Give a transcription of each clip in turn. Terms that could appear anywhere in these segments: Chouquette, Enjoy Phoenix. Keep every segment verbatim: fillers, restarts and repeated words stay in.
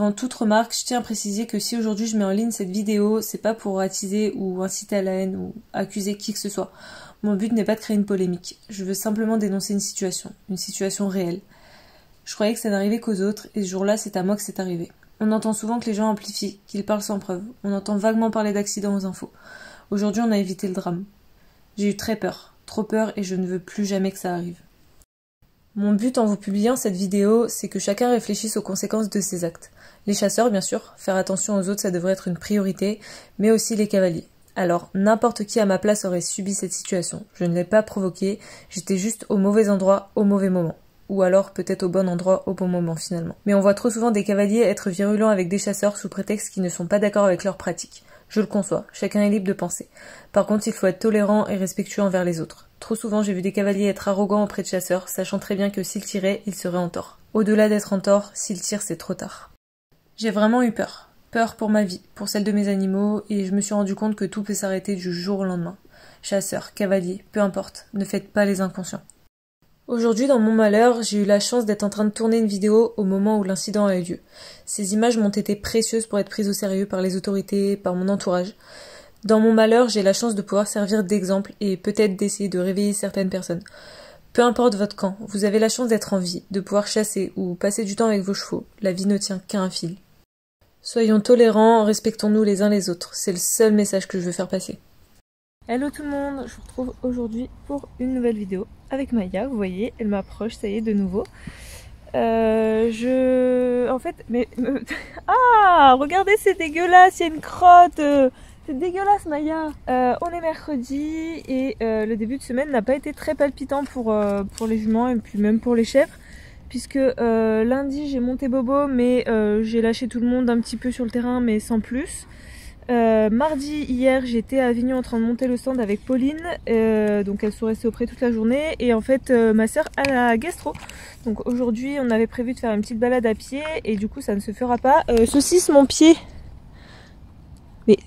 Avant toute remarque, je tiens à préciser que si aujourd'hui je mets en ligne cette vidéo, c'est pas pour attiser ou inciter à la haine ou accuser qui que ce soit. Mon but n'est pas de créer une polémique. Je veux simplement dénoncer une situation, une situation réelle. Je croyais que ça n'arrivait qu'aux autres, et ce jour-là, c'est à moi que c'est arrivé. On entend souvent que les gens amplifient, qu'ils parlent sans preuve. On entend vaguement parler d'accidents aux infos. Aujourd'hui, on a évité le drame. J'ai eu très peur, trop peur, et je ne veux plus jamais que ça arrive. Mon but en vous publiant cette vidéo, c'est que chacun réfléchisse aux conséquences de ses actes. Les chasseurs, bien sûr, faire attention aux autres, ça devrait être une priorité, mais aussi les cavaliers. Alors, n'importe qui à ma place aurait subi cette situation. Je ne l'ai pas provoquée, j'étais juste au mauvais endroit, au mauvais moment. Ou alors peut-être au bon endroit, au bon moment finalement. Mais on voit trop souvent des cavaliers être virulents avec des chasseurs sous prétexte qu'ils ne sont pas d'accord avec leurs pratiques. Je le conçois, chacun est libre de penser. Par contre, il faut être tolérant et respectueux envers les autres. Trop souvent, j'ai vu des cavaliers être arrogants auprès de chasseurs, sachant très bien que s'ils tiraient, ils seraient en tort. Au-delà d'être en tort, s'ils tirent, c'est trop tard. J'ai vraiment eu peur. Peur pour ma vie, pour celle de mes animaux, et je me suis rendu compte que tout peut s'arrêter du jour au lendemain. Chasseurs, cavaliers, peu importe, ne faites pas les inconscients. Aujourd'hui, dans mon malheur, j'ai eu la chance d'être en train de tourner une vidéo au moment où l'incident a eu lieu. Ces images m'ont été précieuses pour être prises au sérieux par les autorités, par mon entourage. Dans mon malheur, j'ai la chance de pouvoir servir d'exemple et peut-être d'essayer de réveiller certaines personnes. Peu importe votre camp, vous avez la chance d'être en vie, de pouvoir chasser ou passer du temps avec vos chevaux. La vie ne tient qu'à un fil. Soyons tolérants, respectons-nous les uns les autres. C'est le seul message que je veux faire passer. Hello tout le monde, je vous retrouve aujourd'hui pour une nouvelle vidéo avec Maya. Vous voyez, elle m'approche, ça y est, de nouveau. Euh, je... En fait, mais... Ah, regardez, c'est dégueulasse, il y a une crotte. C'est dégueulasse, Maya. Euh, on est mercredi et euh, le début de semaine n'a pas été très palpitant pour, euh, pour les juments et puis même pour les chèvres. Puisque euh, lundi, j'ai monté Bobo, mais euh, j'ai lâché tout le monde un petit peu sur le terrain, mais sans plus. Euh, mardi, hier, j'étais à Avignon en train de monter le stand avec Pauline, euh, donc elle sont restées auprès toute la journée, et en fait euh, ma soeur a la gastro, donc aujourd'hui on avait prévu de faire une petite balade à pied et du coup ça ne se fera pas. Euh, saucisse mon pied, mais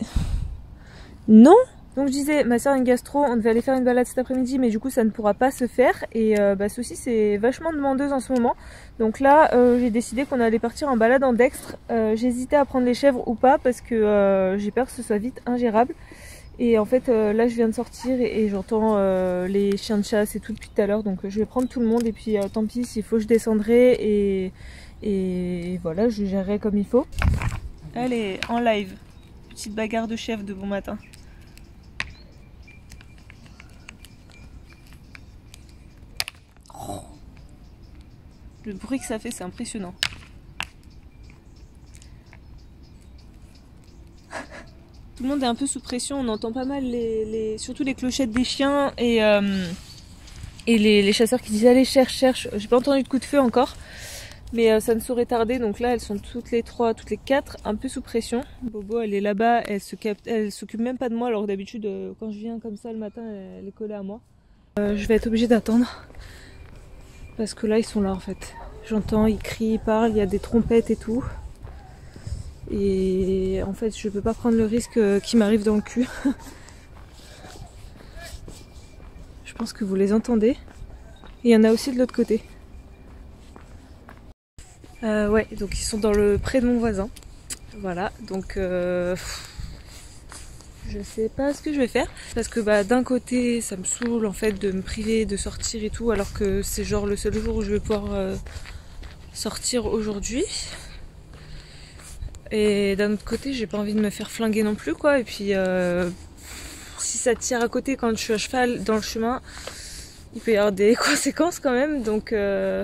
non. Donc je disais, ma soeur a une gastro, on devait aller faire une balade cet après-midi, mais du coup ça ne pourra pas se faire, et euh, bah, saucisse est vachement demandeuse en ce moment, donc là euh, j'ai décidé qu'on allait partir en balade en dextre. Euh, j'hésitais à prendre les chèvres ou pas parce que euh, j'ai peur que ce soit vite ingérable, et en fait euh, là je viens de sortir et, et j'entends euh, les chiens de chasse et tout depuis tout à l'heure, donc je vais prendre tout le monde et puis euh, tant pis, s'il faut je descendrai et, et voilà, je gérerai comme il faut. Allez, en live, petite bagarre de chèvres de bon matin. Le bruit que ça fait, c'est impressionnant. Tout le monde est un peu sous pression, on entend pas mal les, les, surtout les clochettes des chiens et, euh, et les, les chasseurs qui disent allez cherche, cherche. J'ai pas entendu de coup de feu encore, mais euh, ça ne saurait tarder. Donc là, elles sont toutes les trois, toutes les quatre, un peu sous pression. Bobo, elle est là-bas, elle se capte, elle s'occupe même pas de moi, alors que d'habitude, euh, quand je viens comme ça le matin, elle est collée à moi. Euh, je vais être obligée d'attendre. Parce que là, ils sont là en fait. J'entends, ils crient, ils parlent, il y a des trompettes et tout. Et en fait, je peux pas prendre le risque qu'ils m'arrivent dans le cul. Je pense que vous les entendez. Et il y en a aussi de l'autre côté. Euh, ouais, donc ils sont dans le pré de mon voisin. Voilà, donc... Euh... Je sais pas ce que je vais faire parce que bah d'un côté ça me saoule en fait de me priver de sortir et tout, alors que c'est genre le seul jour où je vais pouvoir euh, sortir aujourd'hui, et d'un autre côté j'ai pas envie de me faire flinguer non plus quoi, et puis euh, si ça tire à côté quand je suis à cheval dans le chemin il peut y avoir des conséquences quand même, donc euh,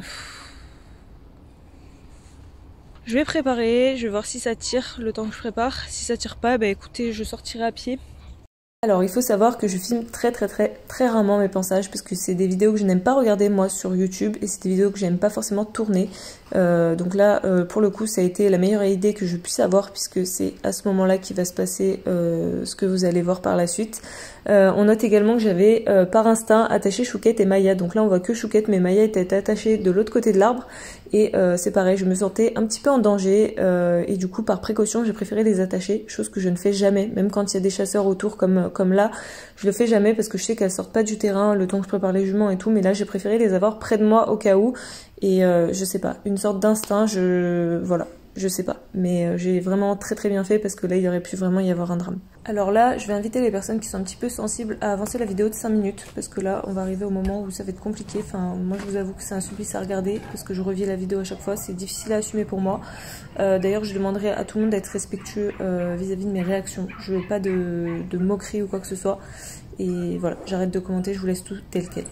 je vais préparer, je vais voir si ça tire le temps que je prépare. Si ça tire pas, bah écoutez, je sortirai à pied. Alors il faut savoir que je filme très très très très rarement mes passages parce que c'est des vidéos que je n'aime pas regarder moi sur YouTube et c'est des vidéos que j'aime pas forcément tourner. Euh, donc là euh, pour le coup ça a été la meilleure idée que je puisse avoir puisque c'est à ce moment-là qu'il va se passer euh, ce que vous allez voir par la suite. Euh, on note également que j'avais euh, par instinct attaché Chouquette et Maya, donc là on voit que Chouquette mais Maya était attachée de l'autre côté de l'arbre et euh, c'est pareil, je me sentais un petit peu en danger euh, et du coup par précaution j'ai préféré les attacher, chose que je ne fais jamais, même quand il y a des chasseurs autour comme, comme là, je le fais jamais parce que je sais qu'elles sortent pas du terrain le temps que je prépare les juments et tout, mais là j'ai préféré les avoir près de moi au cas où et euh, je sais pas, une sorte d'instinct, je voilà. je sais pas, mais j'ai vraiment très très bien fait parce que là il aurait pu vraiment y avoir un drame. Alors là je vais inviter les personnes qui sont un petit peu sensibles à avancer la vidéo de cinq minutes parce que là on va arriver au moment où ça va être compliqué. Enfin moi je vous avoue que c'est un supplice à regarder parce que je revis la vidéo à chaque fois, c'est difficile à assumer pour moi. Euh, d'ailleurs je demanderai à tout le monde d'être respectueux euh, vis-à-vis de mes réactions, je veux pas de, de moquerie ou quoi que ce soit. Et voilà, j'arrête de commenter, je vous laisse tout tel quel.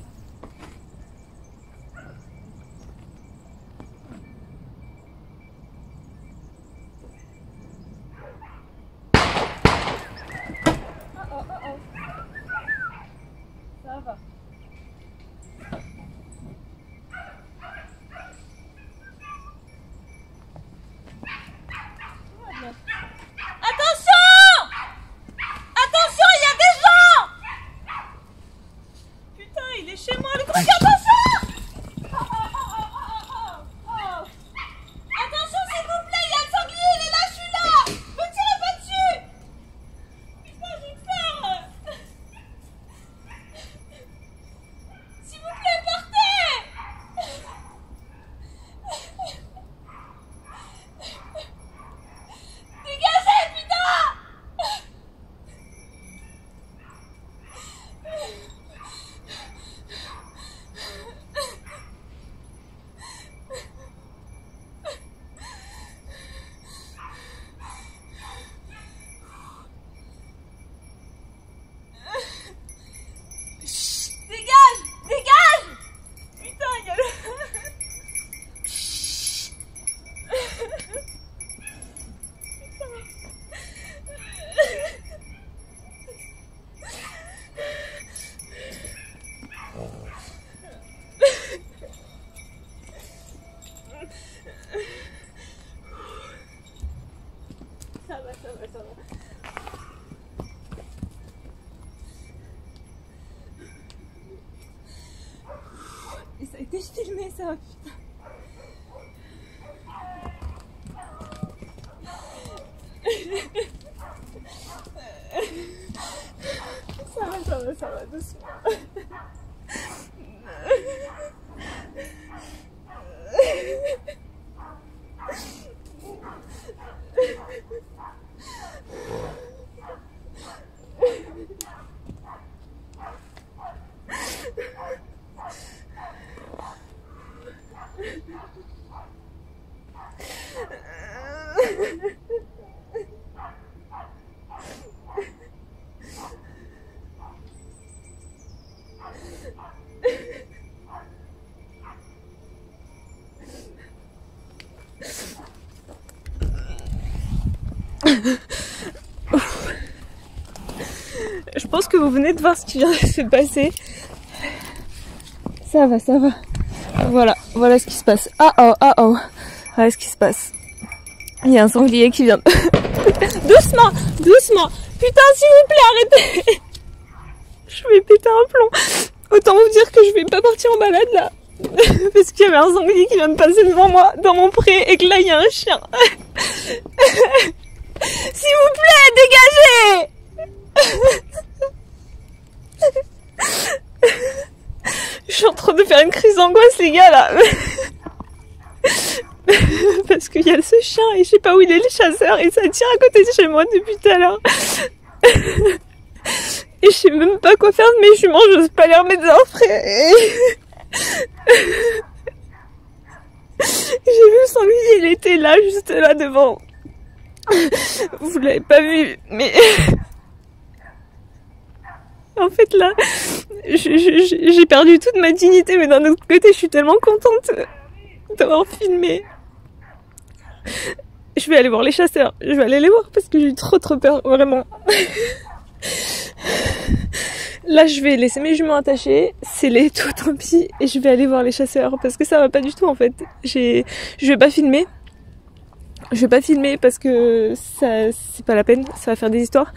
Je filmais ça, putain. Ça va, ça va, ça va, doucement. Je pense que vous venez de voir ce qui vient de se passer. Ça va, ça va. Voilà, voilà ce qui se passe. Ah oh, ah oh. Voilà ce qui se passe. Il y a un sanglier qui vient. Doucement, doucement. Putain, s'il vous plaît, arrêtez. Je vais péter un plomb. Autant vous dire que je vais pas partir en balade là. Parce qu'il y avait un sanglier qui vient de passer devant moi dans mon pré et que là il y a un chien. S'il vous plaît, dégagez. Je suis en train de faire une crise d'angoisse, les gars, là. Parce qu'il y a ce chien et je sais pas où il est, le chasseur, et ça tire à côté de chez moi depuis tout à l'heure. Et je sais même pas quoi faire de mes juments, j'ose pas les remettre dans le frais. J'ai vu son lui, il était là, juste là devant. Vous l'avez pas vu, mais... En fait là, j'ai perdu toute ma dignité, mais d'un autre côté, je suis tellement contente d'avoir filmé. Je vais aller voir les chasseurs, je vais aller les voir parce que j'ai eu trop trop peur, vraiment. Là, je vais laisser mes juments attachés, scellés, tout, tant pis, et je vais aller voir les chasseurs parce que ça va pas du tout en fait. Je vais pas filmer. Je vais pas filmer parce que ça c'est pas la peine, ça va faire des histoires,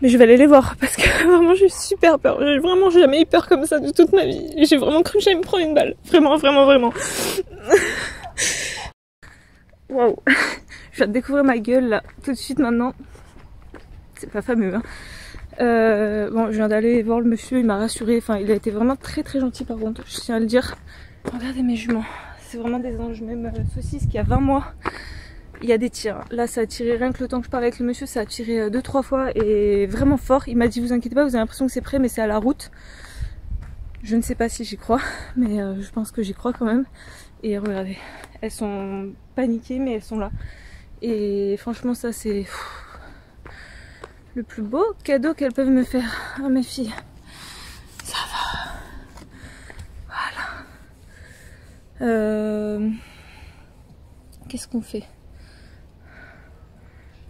mais je vais aller les voir parce que vraiment j'ai super peur, j'ai vraiment jamais eu peur comme ça de toute ma vie, j'ai vraiment cru que j'allais me prendre une balle, vraiment vraiment vraiment. Waouh, je viens de découvrir ma gueule là, tout de suite maintenant, c'est pas fameux hein. Euh, bon, je viens d'aller voir le monsieur, il m'a rassuré, enfin il a été vraiment très très gentil par contre, je tiens à le dire. Regardez mes juments, c'est vraiment des anges, même euh, Saucisse qui a vingt mois. il y a des tirs. Là ça a tiré, rien que le temps que je parlais avec le monsieur, ça a tiré deux trois fois et vraiment fort. Il m'a dit vous inquiétez pas, vous avez l'impression que c'est prêt mais c'est à la route. Je ne sais pas si j'y crois, mais euh, je pense que j'y crois quand même. Et regardez, elles sont paniquées mais elles sont là. Et franchement ça c'est le plus beau cadeau qu'elles peuvent me faire, à mes filles. Ça va. Voilà. Euh... Qu'est-ce qu'on fait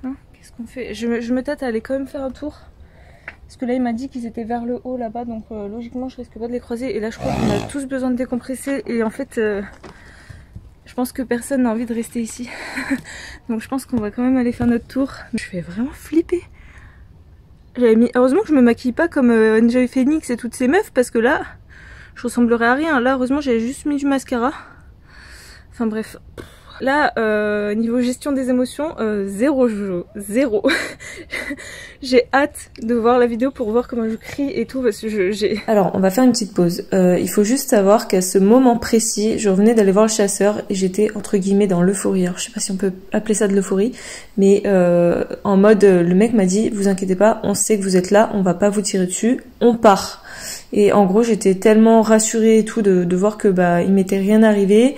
hein Qu'est-ce qu'on fait je, je me tâte à aller quand même faire un tour. Parce que là il m'a dit qu'ils étaient vers le haut là-bas, donc euh, logiquement je risque pas de les croiser. Et là je crois qu'on a tous besoin de décompresser. Et en fait euh, je pense que personne n'a envie de rester ici. Donc je pense qu'on va quand même aller faire notre tour. Je vais vraiment flipper. J'avais mis... Heureusement que je me maquille pas comme euh, Enjoy Phoenix et toutes ces meufs, parce que là je ressemblerais à rien. Là heureusement j'avais juste mis du mascara. Enfin bref. Là, euh, niveau gestion des émotions, euh, zéro Jojo, zéro. J'ai hâte de voir la vidéo pour voir comment je crie et tout, parce que j'ai... Alors, on va faire une petite pause. Euh, il faut juste savoir qu'à ce moment précis, je revenais d'aller voir le chasseur et j'étais, entre guillemets, dans l'euphorie. Alors, je sais pas si on peut appeler ça de l'euphorie, mais euh, en mode, le mec m'a dit, vous inquiétez pas, on sait que vous êtes là, on va pas vous tirer dessus, on part. Et en gros, j'étais tellement rassurée et tout de, de voir que bah il m'était rien arrivé.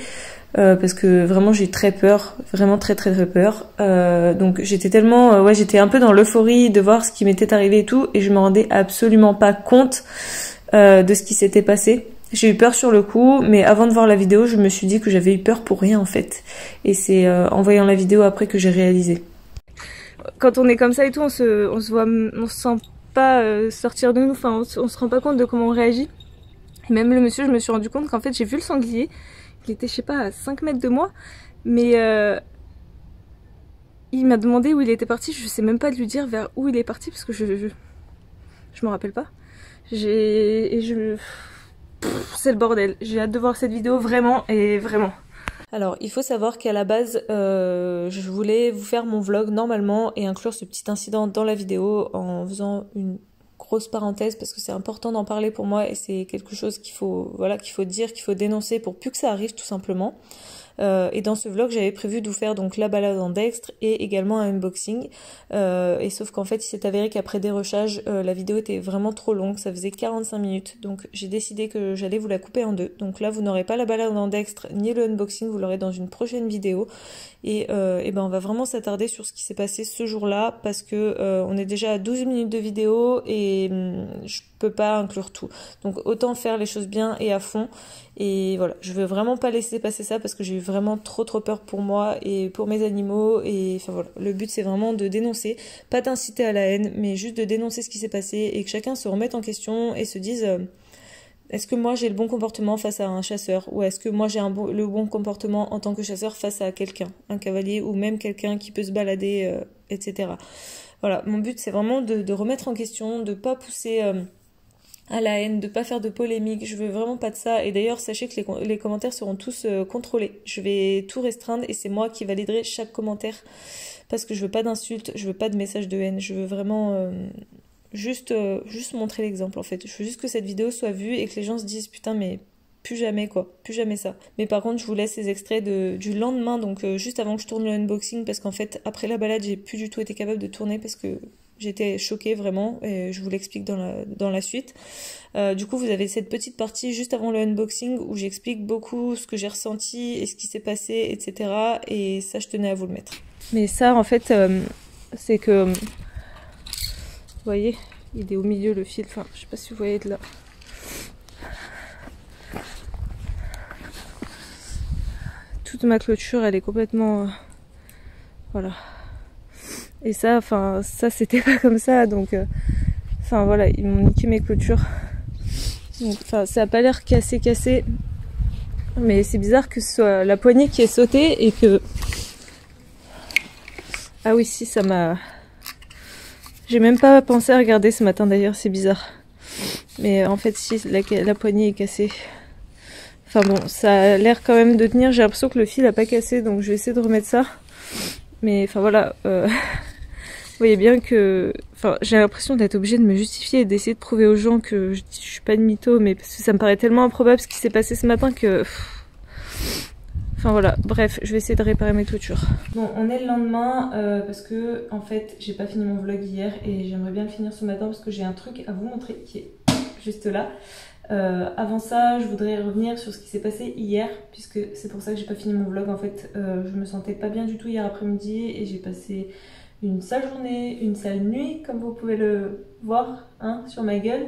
Euh, parce que vraiment j'ai très peur, vraiment très très très peur. Euh, donc j'étais tellement, euh, ouais, j'étais un peu dans l'euphorie de voir ce qui m'était arrivé et tout, et je me rendais absolument pas compte euh, de ce qui s'était passé. J'ai eu peur sur le coup, mais avant de voir la vidéo, je me suis dit que j'avais eu peur pour rien en fait. Et c'est euh, en voyant la vidéo après que j'ai réalisé. Quand on est comme ça et tout, on se, on se voit, on se sent pas euh, sortir de nous. Enfin, on se, on se rend pas compte de comment on réagit. Et même le monsieur, je me suis rendu compte qu'en fait j'ai vu le sanglier. Il était, je sais pas, à cinq mètres de moi, mais euh, il m'a demandé où il était parti. Je sais même pas de lui dire vers où il est parti parce que je je, je m'en rappelle pas. J'ai et je c'est le bordel. J'ai hâte de voir cette vidéo vraiment et vraiment. Alors, il faut savoir qu'à la base, euh, je voulais vous faire mon vlog normalement et inclure ce petit incident dans la vidéo en faisant une grosse parenthèse parce que c'est important d'en parler pour moi et c'est quelque chose qu'il faut, voilà, qu'il faut dire, qu'il faut dénoncer pour plus que ça arrive tout simplement. Euh, et dans ce vlog, j'avais prévu de vous faire donc la balade en Dextre et également un unboxing. Euh, et sauf qu'en fait, il s'est avéré qu'après dérochage, euh, la vidéo était vraiment trop longue, ça faisait quarante-cinq minutes. Donc j'ai décidé que j'allais vous la couper en deux. Donc là, vous n'aurez pas la balade en Dextre ni le unboxing, vous l'aurez dans une prochaine vidéo. Et, euh, et ben on va vraiment s'attarder sur ce qui s'est passé ce jour-là parce que euh, on est déjà à douze minutes de vidéo et hum, je peux pas inclure tout. Donc autant faire les choses bien et à fond. Et voilà, je veux vraiment pas laisser passer ça parce que j'ai eu vraiment trop trop peur pour moi et pour mes animaux. Et enfin voilà, le but c'est vraiment de dénoncer, pas d'inciter à la haine, mais juste de dénoncer ce qui s'est passé et que chacun se remette en question et se dise euh, est-ce que moi j'ai le bon comportement face à un chasseur ou est-ce que moi j'ai un bon, le bon comportement en tant que chasseur face à quelqu'un, un cavalier ou même quelqu'un qui peut se balader, euh, et cetera. Voilà, mon but c'est vraiment de, de remettre en question, de pas pousser... Euh, à la haine, de pas faire de polémique, je veux vraiment pas de ça. Et d'ailleurs, sachez que les, les commentaires seront tous euh, contrôlés. Je vais tout restreindre et c'est moi qui validerai chaque commentaire parce que je veux pas d'insultes, je veux pas de messages de haine, je veux vraiment euh, juste, euh, juste montrer l'exemple en fait. Je veux juste que cette vidéo soit vue et que les gens se disent putain mais plus jamais quoi, plus jamais ça. Mais par contre, je vous laisse les extraits de, du lendemain, donc euh, juste avant que je tourne le unboxing parce qu'en fait, après la balade, j'ai plus du tout été capable de tourner parce que... j'étais choquée vraiment et je vous l'explique dans la, dans la suite. Euh, du coup, vous avez cette petite partie juste avant le unboxing où j'explique beaucoup ce que j'ai ressenti et ce qui s'est passé, et cetera. Et ça, je tenais à vous le mettre. Mais ça, en fait, euh, c'est que... Vous voyez, il est au milieu le fil. Enfin, je sais pas si vous voyez de là. Toute ma clôture, elle est complètement... Euh, voilà. Et ça, enfin, ça c'était pas comme ça, donc, euh, enfin voilà, ils m'ont niqué mes clôtures. Donc, enfin, ça a pas l'air cassé, cassé, mais c'est bizarre que ce soit la poignée qui ait sauté et que. Ah oui, si, ça m'a. J'ai même pas pensé à regarder ce matin d'ailleurs, c'est bizarre. Mais en fait, si, la, la poignée est cassée. Enfin bon, ça a l'air quand même de tenir, j'ai l'impression que le fil a pas cassé, donc je vais essayer de remettre ça. Mais enfin voilà, euh, vous voyez bien que enfin, j'ai l'impression d'être obligée de me justifier et d'essayer de prouver aux gens que je, je suis pas de mytho, mais parce que ça me paraît tellement improbable ce qui s'est passé ce matin que... Pff, Enfin voilà, bref, je vais essayer de réparer mes toitures. Bon, on est le lendemain euh, parce que en fait j'ai pas fini mon vlog hier et j'aimerais bien le finir ce matin parce que j'ai un truc à vous montrer qui est juste là. Euh, avant ça, je voudrais revenir sur ce qui s'est passé hier, puisque c'est pour ça que j'ai pas fini mon vlog en fait. Euh, je me sentais pas bien du tout hier après-midi et j'ai passé une sale journée, une sale nuit, comme vous pouvez le voir hein, sur ma gueule.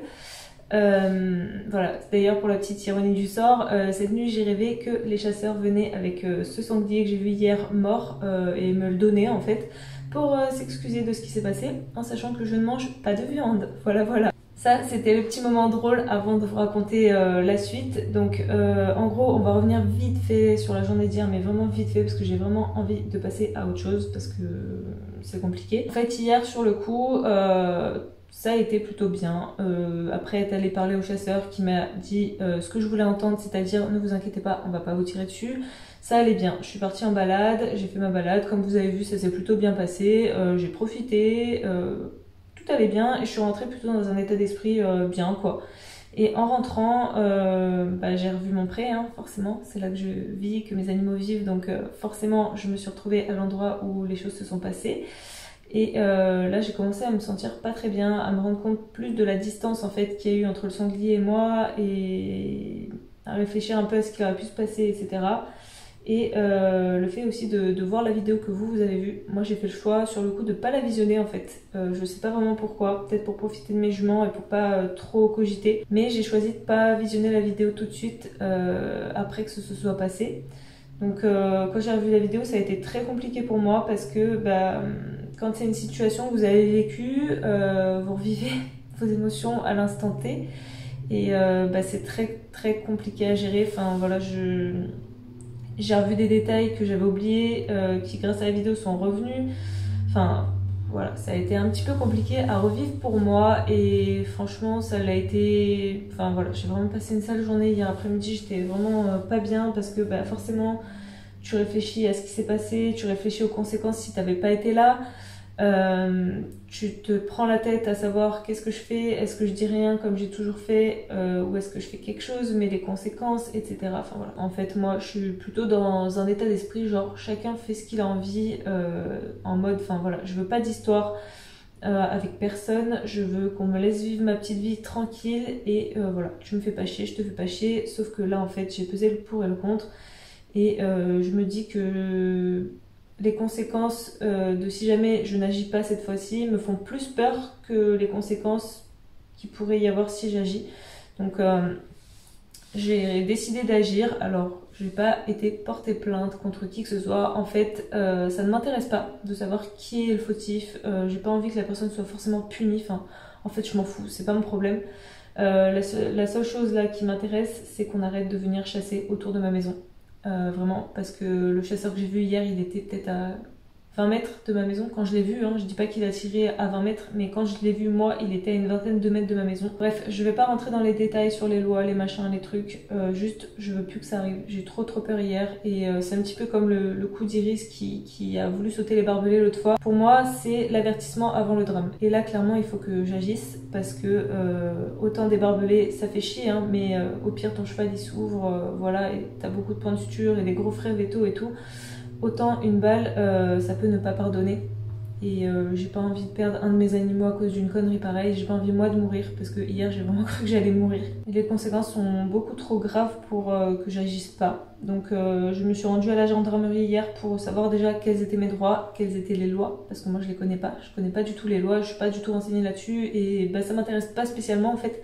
Euh, voilà, d'ailleurs pour la petite ironie du sort, euh, cette nuit j'ai rêvé que les chasseurs venaient avec euh, ce sanglier que j'ai vu hier mort euh, et me le donnaient en fait pour euh, s'excuser de ce qui s'est passé, en sachant que je ne mange pas de viande. Voilà, voilà. Ça, c'était le petit moment drôle avant de vous raconter euh, la suite. Donc euh, en gros, on va revenir vite fait sur la journée d'hier, mais vraiment vite fait parce que j'ai vraiment envie de passer à autre chose parce que c'est compliqué. En fait, hier sur le coup, euh, ça a été plutôt bien. Euh, après être allée parler au chasseur qui m'a dit euh, ce que je voulais entendre, c'est-à-dire ne vous inquiétez pas, on va pas vous tirer dessus. Ça allait bien, je suis partie en balade, j'ai fait ma balade. Comme vous avez vu, ça s'est plutôt bien passé, euh, j'ai profité... Euh, tout allait bien et je suis rentrée plutôt dans un état d'esprit euh, bien quoi. Et en rentrant, euh, bah, j'ai revu mon pré, hein, forcément, c'est là que je vis, que mes animaux vivent, donc euh, forcément je me suis retrouvée à l'endroit où les choses se sont passées. Et euh, là j'ai commencé à me sentir pas très bien, à me rendre compte plus de la distance en fait qu'il y a eu entre le sanglier et moi et à réfléchir un peu à ce qui aurait pu se passer, et cetera. Et euh, le fait aussi de, de voir la vidéo que vous, vous avez vue. Moi j'ai fait le choix sur le coup de pas la visionner en fait. Euh, je sais pas vraiment pourquoi, peut-être pour profiter de mes juments et pour pas euh, trop cogiter. Mais j'ai choisi de pas visionner la vidéo tout de suite euh, après que ce se soit passé. Donc euh, quand j'ai revu la vidéo, ça a été très compliqué pour moi parce que bah, quand c'est une situation que vous avez vécue, euh, vous revivez vos émotions à l'instant T. Et euh, bah, c'est très très compliqué à gérer. Enfin voilà, je... J'ai revu des détails que j'avais oubliés, euh, qui grâce à la vidéo sont revenus. Enfin, voilà, ça a été un petit peu compliqué à revivre pour moi. Et franchement, ça l'a été... Enfin voilà, j'ai vraiment passé une sale journée. Hier après-midi, j'étais vraiment euh, pas bien parce que bah, forcément, tu réfléchis à ce qui s'est passé. Tu réfléchis aux conséquences si t'avais pas été là. Euh, tu te prends la tête à savoir qu'est-ce que je fais, est-ce que je dis rien comme j'ai toujours fait euh, ou est-ce que je fais quelque chose mais les conséquences, et cetera. Enfin voilà. En fait moi je suis plutôt dans un état d'esprit genre chacun fait ce qu'il a envie euh, en mode enfin voilà je veux pas d'histoire euh, avec personne, je veux qu'on me laisse vivre ma petite vie tranquille et euh, voilà tu me fais pas chier, je te fais pas chier sauf que là en fait j'ai pesé le pour et le contre et euh, je me dis que... Les conséquences euh, de si jamais je n'agis pas cette fois-ci me font plus peur que les conséquences qu'il pourrait y avoir si j'agis. Donc euh, j'ai décidé d'agir. Alors je n'ai pas été portée plainte contre qui que ce soit. En fait euh, ça ne m'intéresse pas de savoir qui est le fautif. Euh, j'ai pas envie que la personne soit forcément punie. Enfin, en fait je m'en fous, c'est pas mon problème. Euh, la, se la seule chose là qui m'intéresse c'est qu'on arrête de venir chasser autour de ma maison. Euh, vraiment parce que le chasseur que j'ai vu hier il était peut-être à vingt mètres de ma maison quand je l'ai vu hein. Je dis pas qu'il a tiré à vingt mètres mais quand je l'ai vu moi il était à une vingtaine de mètres de ma maison. Bref je vais pas rentrer dans les détails sur les lois, les machins, les trucs, euh, juste je veux plus que ça arrive, j'ai trop trop peur hier et euh, c'est un petit peu comme le, le coup d'Iris qui, qui a voulu sauter les barbelés l'autre fois. Pour moi c'est l'avertissement avant le drame et là clairement il faut que j'agisse parce que euh, autant des barbelés ça fait chier hein, mais euh, au pire ton cheval il s'ouvre euh, voilà et t'as beaucoup de points de suture et des gros frères et tout et tout. Autant une balle, euh, ça peut ne pas pardonner. Et euh, j'ai pas envie de perdre un de mes animaux à cause d'une connerie pareille. J'ai pas envie moi de mourir parce que hier j'ai vraiment cru que j'allais mourir. Et les conséquences sont beaucoup trop graves pour euh, que j'agisse pas. Donc euh, je me suis rendue à la gendarmerie hier pour savoir déjà quels étaient mes droits, quelles étaient les lois. Parce que moi je les connais pas, je connais pas du tout les lois, je suis pas du tout renseignée là-dessus. Et bah, ça m'intéresse pas spécialement en fait.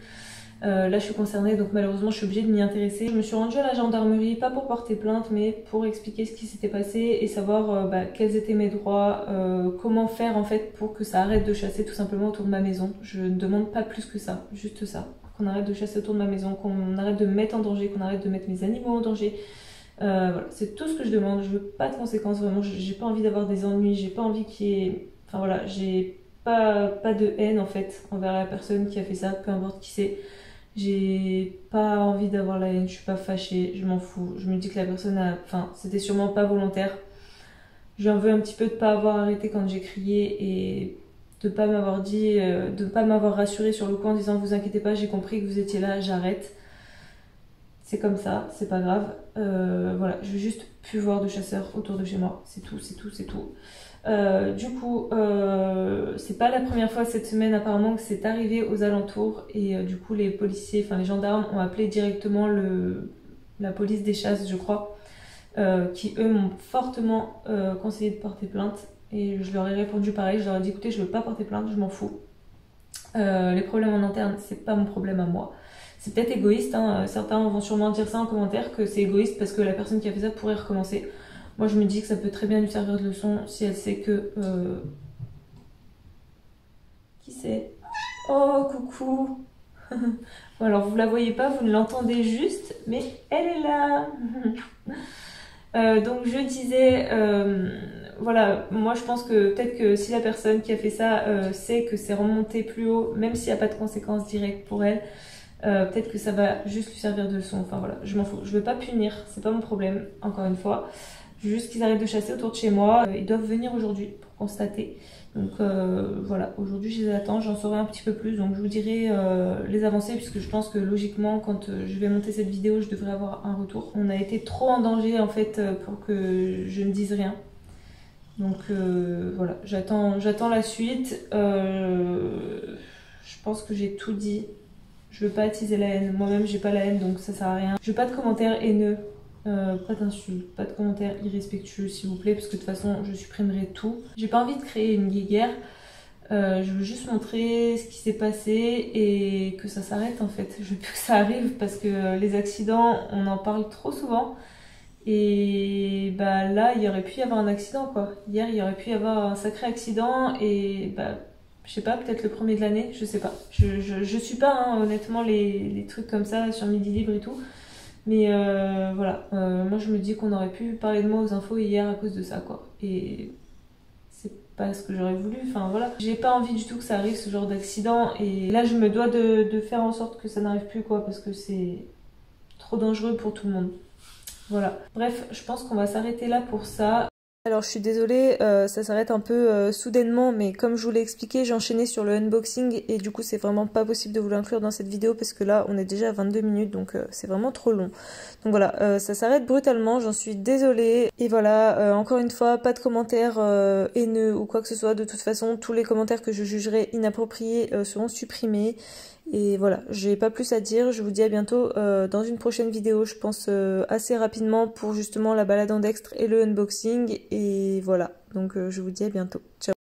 Euh, là je suis concernée donc malheureusement je suis obligée de m'y intéresser. Je me suis rendue à la gendarmerie, pas pour porter plainte mais pour expliquer ce qui s'était passé et savoir euh, bah, quels étaient mes droits, euh, comment faire en fait pour que ça arrête de chasser tout simplement autour de ma maison. Je ne demande pas plus que ça, juste ça, qu'on arrête de chasser autour de ma maison, qu'on arrête de me mettre en danger, qu'on arrête de mettre mes animaux en danger. Euh, voilà, c'est tout ce que je demande, je veux pas de conséquences vraiment, j'ai pas envie d'avoir des ennuis, j'ai pas envie qu'il y ait... Enfin voilà, j'ai pas, pas de haine en fait envers la personne qui a fait ça, peu importe qui c'est. J'ai pas envie d'avoir la haine, je suis pas fâchée, je m'en fous. Je me dis que la personne a... Enfin, c'était sûrement pas volontaire. J'en veux un petit peu de pas avoir arrêté quand j'ai crié et de pas m'avoir dit... De pas m'avoir rassurée sur le coup en disant « Vous inquiétez pas, j'ai compris que vous étiez là, j'arrête. » c'est comme ça, c'est pas grave. Euh, voilà, je veux juste plus voir de chasseurs autour de chez moi. C'est tout, c'est tout, c'est tout. Euh, du coup, euh, c'est pas la première fois cette semaine apparemment que c'est arrivé aux alentours, et euh, du coup les policiers, enfin les gendarmes ont appelé directement le, la police des chasses, je crois, euh, qui eux m'ont fortement euh, conseillé de porter plainte, et je leur ai répondu pareil, je leur ai dit écoutez, je veux pas porter plainte, je m'en fous. Euh, les problèmes en interne, c'est pas mon problème à moi. C'est peut-être égoïste, hein. Certains vont sûrement dire ça en commentaire, que c'est égoïste parce que la personne qui a fait ça pourrait recommencer. Moi je me dis que ça peut très bien lui servir de leçon si elle sait que... Euh... Qui c'est? Oh coucou. Bon, alors vous la voyez pas, vous ne l'entendez juste, mais elle est là. euh, Donc je disais... Euh... Voilà, moi je pense que peut-être que si la personne qui a fait ça euh, sait que c'est remonté plus haut, même s'il n'y a pas de conséquences directes pour elle, euh, peut-être que ça va juste lui servir de leçon. Enfin voilà, je m'en fous, je veux pas punir, c'est pas mon problème, encore une fois. Juste qu'ils arrêtent de chasser autour de chez moi. Ils doivent venir aujourd'hui pour constater. Donc euh, voilà, aujourd'hui je les attends, j'en saurai un petit peu plus, donc je vous dirai euh, les avancées, puisque je pense que logiquement quand je vais monter cette vidéo, je devrais avoir un retour. On a été trop en danger en fait pour que je ne dise rien. Donc euh, voilà, j'attends j'attends la suite, euh, je pense que j'ai tout dit, je veux pas attiser la haine, moi-même j'ai pas la haine donc ça sert à rien. Je veux pas de commentaires haineux, euh, pas d'insultes, pas de commentaires irrespectueux s'il vous plaît, parce que de toute façon je supprimerai tout. J'ai pas envie de créer une guéguerre, euh, je veux juste montrer ce qui s'est passé et que ça s'arrête en fait. Je veux plus que ça arrive parce que les accidents on en parle trop souvent. Et bah là, il y aurait pu y avoir un accident quoi. Hier, il y aurait pu y avoir un sacré accident et bah, je sais pas, peut-être le premier de l'année, je sais pas. Je, je, je suis pas, hein, honnêtement, les, les trucs comme ça sur Midi Libre et tout. Mais euh, voilà, euh, moi je me dis qu'on aurait pu parler de moi aux infos hier à cause de ça quoi. Et c'est pas ce que j'aurais voulu, enfin voilà. J'ai pas envie du tout que ça arrive ce genre d'accident et là je me dois de, de faire en sorte que ça n'arrive plus quoi, parce que c'est trop dangereux pour tout le monde. Voilà. Bref, je pense qu'on va s'arrêter là pour ça. Alors je suis désolée, euh, ça s'arrête un peu euh, soudainement, mais comme je vous l'ai expliqué, j'ai enchaîné sur le unboxing et du coup c'est vraiment pas possible de vous l'inclure dans cette vidéo parce que là on est déjà à vingt-deux minutes, donc euh, c'est vraiment trop long. Donc voilà, euh, ça s'arrête brutalement, j'en suis désolée. Et voilà, euh, encore une fois, pas de commentaires euh, haineux ou quoi que ce soit. De toute façon, tous les commentaires que je jugerai inappropriés euh, seront supprimés. Et voilà, j'ai pas plus à dire, je vous dis à bientôt euh, dans une prochaine vidéo, je pense euh, assez rapidement pour justement la balade en dextre et le unboxing, et voilà, donc euh, je vous dis à bientôt, ciao.